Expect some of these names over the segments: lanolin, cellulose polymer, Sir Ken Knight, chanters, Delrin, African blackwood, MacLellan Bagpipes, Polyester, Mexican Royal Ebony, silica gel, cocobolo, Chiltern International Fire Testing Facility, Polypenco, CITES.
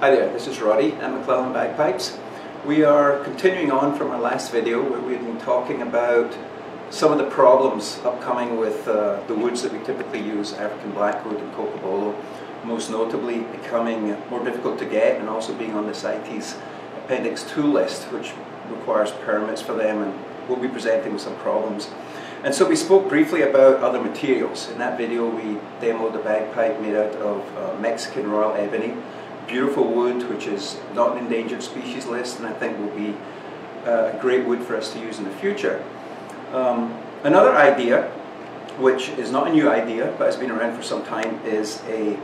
Hi there, this is Roddy at MacLellan Bagpipes. We are continuing on from our last video where we've been talking about some of the problems upcoming with the woods that we typically use, African blackwood and cocobolo, most notably becoming more difficult to get and also being on the CITES Appendix 2 list, which requires permits for them, and we'll be presenting with some problems. And so we spoke briefly about other materials. In that video we demoed a bagpipe made out of Mexican Royal Ebony. Beautiful wood, which is not an endangered species list, and I think will be a great wood for us to use in the future. Another idea, which is not a new idea but has been around for some time, is a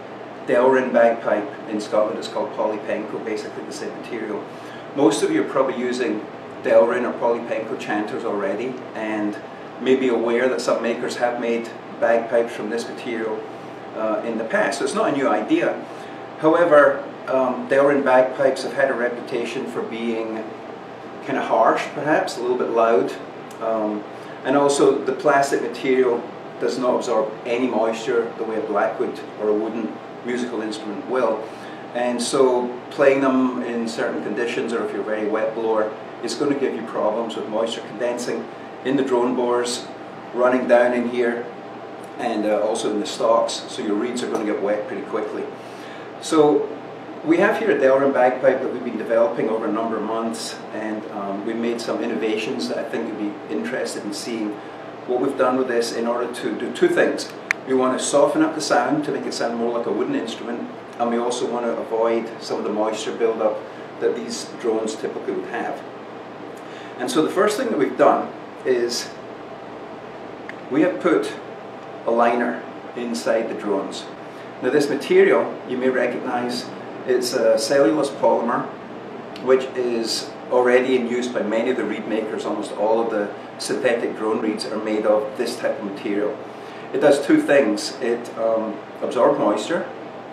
Delrin bagpipe in Scotland. It's called Polypenco, basically the same material. Most of you are probably using Delrin or Polypenco chanters already and may be aware that some makers have made bagpipes from this material in the past, so it's not a new idea. However, Delrin bagpipes have had a reputation for being kind of harsh, perhaps, a little bit loud, and also the plastic material does not absorb any moisture the way a blackwood or a wooden musical instrument will, and so playing them in certain conditions, or if you're a very wet blower, it's going to give you problems with moisture condensing in the drone bores, running down in here, and also in the stalks, so your reeds are going to get wet pretty quickly. So we have here a Delrin bagpipe that we've been developing over a number of months, and we've made some innovations that I think you'd be interested in seeing. What we've done with this, in order to do two things: we want to soften up the sound to make it sound more like a wooden instrument, and we also want to avoid some of the moisture buildup that these drones typically would have. And so the first thing that we've done is we have put a liner inside the drones. Now this material, you may recognize, it's a cellulose polymer, which is already in use by many of the reed makers. Almost all of the synthetic drone reeds are made of this type of material. It does two things. It absorbs moisture,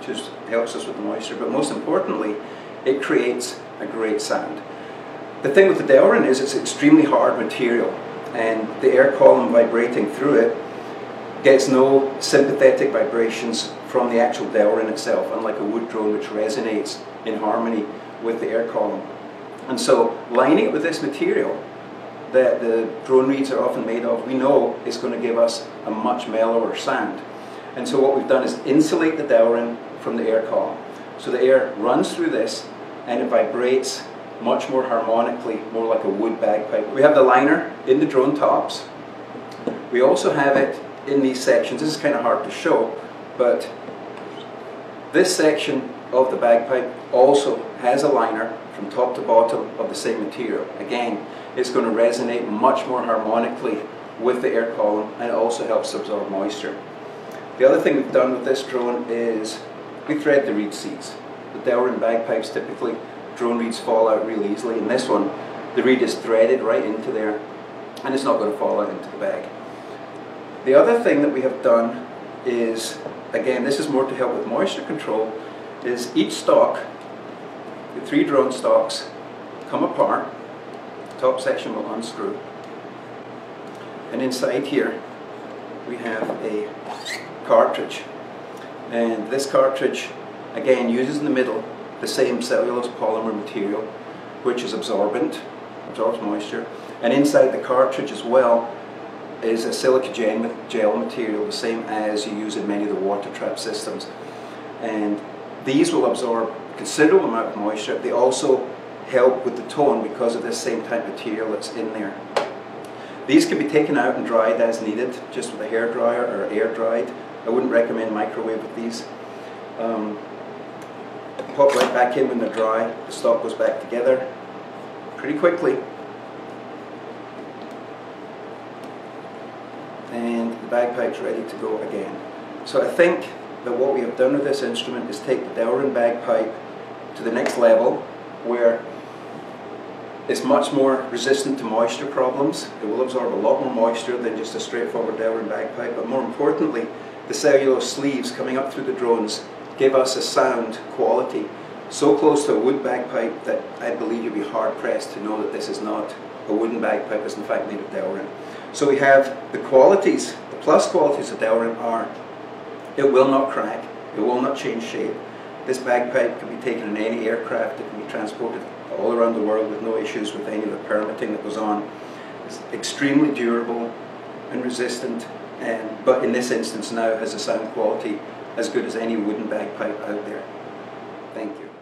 which helps us with the moisture, but most importantly, it creates a great sound. The thing with the Delrin is it's extremely hard material, and the air column vibrating through it gets no sympathetic vibrations from the actual Delrin itself, unlike a wood drone which resonates in harmony with the air column. And so lining it with this material that the drone reeds are often made of, we know is going to give us a much mellower sound. And so what we've done is insulate the Delrin from the air column. So the air runs through this and it vibrates much more harmonically, more like a wood bagpipe. We have the liner in the drone tops. We also have it in these sections. This is kind of hard to show, but this section of the bagpipe also has a liner from top to bottom of the same material. Again, it's going to resonate much more harmonically with the air column, and it also helps absorb moisture. The other thing we've done with this drone is we thread the reed seeds. The Delrin bagpipes, typically drone reeds fall out really easily. In this one, the reed is threaded right into there and it's not going to fall out into the bag. The other thing that we have done is, again, this is more to help with moisture control, is each stalk, the three drone stalks, come apart, top section will unscrew, and inside here we have a cartridge, and this cartridge again uses in the middle the same cellulose polymer material, which is absorbent, absorbs moisture, and inside the cartridge as well is a silica gel material, the same as you use in many of the water trap systems. And these will absorb a considerable amount of moisture. They also help with the tone because of this same type of material that's in there. These can be taken out and dried as needed, just with a hairdryer or air dried. I wouldn't recommend microwave with these. Pop right back in when they're dry, the stalk goes back together pretty quickly, and the bagpipe's ready to go again. So I think that what we have done with this instrument is take the Delrin bagpipe to the next level, where it's much more resistant to moisture problems. It will absorb a lot more moisture than just a straightforward Delrin bagpipe, but more importantly, the cellulose sleeves coming up through the drones give us a sound quality so close to a wood bagpipe that I believe you'd be hard pressed to know that this is not a wooden bagpipe. It's in fact made of Delrin. So we have the qualities, the plus qualities of Delrin are: it will not crack, it will not change shape, This bagpipe can be taken in any aircraft. It can be transported all around the world with no issues with any of the permitting that goes on. It's extremely durable and resistant, but in this instance now has a sound quality as good as any wooden bagpipe out there. Thank you.